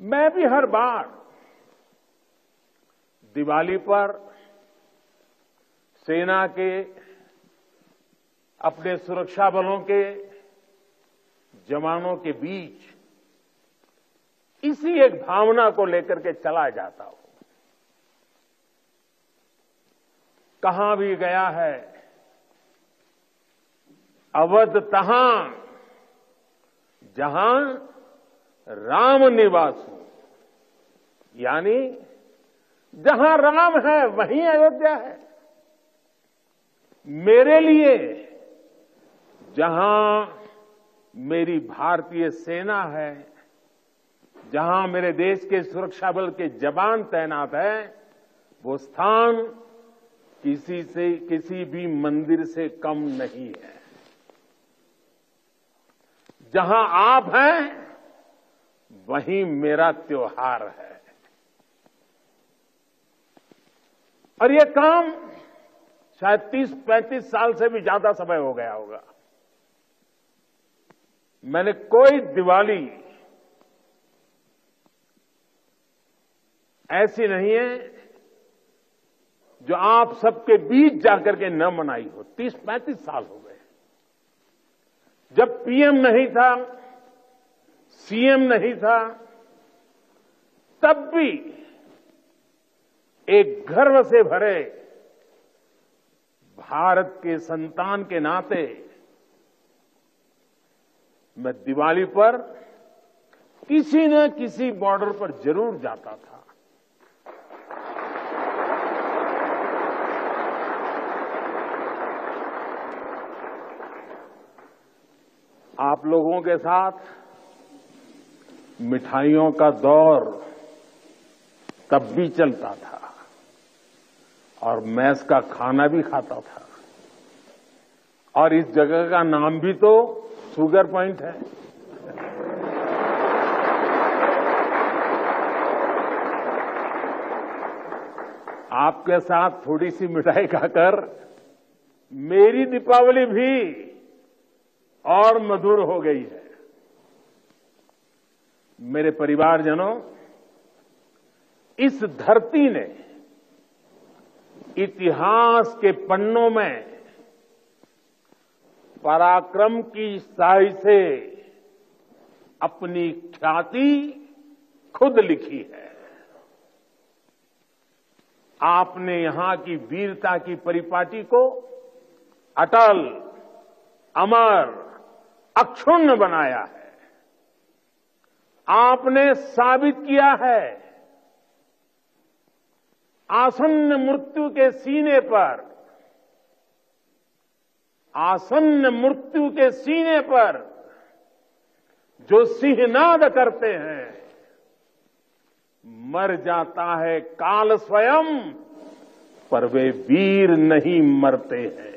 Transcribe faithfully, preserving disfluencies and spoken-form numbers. मैं भी हर बार दिवाली पर सेना के, अपने सुरक्षा बलों के जवानों के बीच इसी एक भावना को लेकर के चला जाता हूं। कहां भी गया है अवध तहां जहां राम निवासू, यानी जहां राम है वहीं अयोध्या है। मेरे लिए जहां मेरी भारतीय सेना है, जहां मेरे देश के सुरक्षा बल के जवान तैनात है, वो स्थान किसी से किसी भी मंदिर से कम नहीं है। जहां आप हैं वहीं मेरा त्योहार है। और ये काम शायद तीस पैंतीस साल से भी ज्यादा समय हो गया होगा। मैंने कोई दिवाली ऐसी नहीं है जो आप सबके बीच जाकर के न मनाई हो। तीस पैंतीस साल हो गए। जब पीएम नहीं था, सीएम नहीं था, तब भी एक गर्व से भरे भारत के संतान के नाते मैं दिवाली पर किसी न किसी बॉर्डर पर जरूर जाता था। आप लोगों के साथ मिठाइयों का दौर तब भी चलता था और मैस का खाना भी खाता था। और इस जगह का नाम भी तो शुगर पॉइंट है। आपके साथ थोड़ी सी मिठाई खाकर मेरी दीपावली भी और मधुर हो गई है। मेरे परिवारजनों, इस धरती ने इतिहास के पन्नों में पराक्रम की स्याही से अपनी ख्याति खुद लिखी है। आपने यहां की वीरता की परिपाटी को अटल, अमर, अक्षुण्ण बनाया है। आपने साबित किया है आसन्न मृत्यु के सीने पर, आसन्न मृत्यु के सीने पर जो सिंहनाद करते हैं, मर जाता है काल स्वयं पर वे वीर नहीं मरते हैं।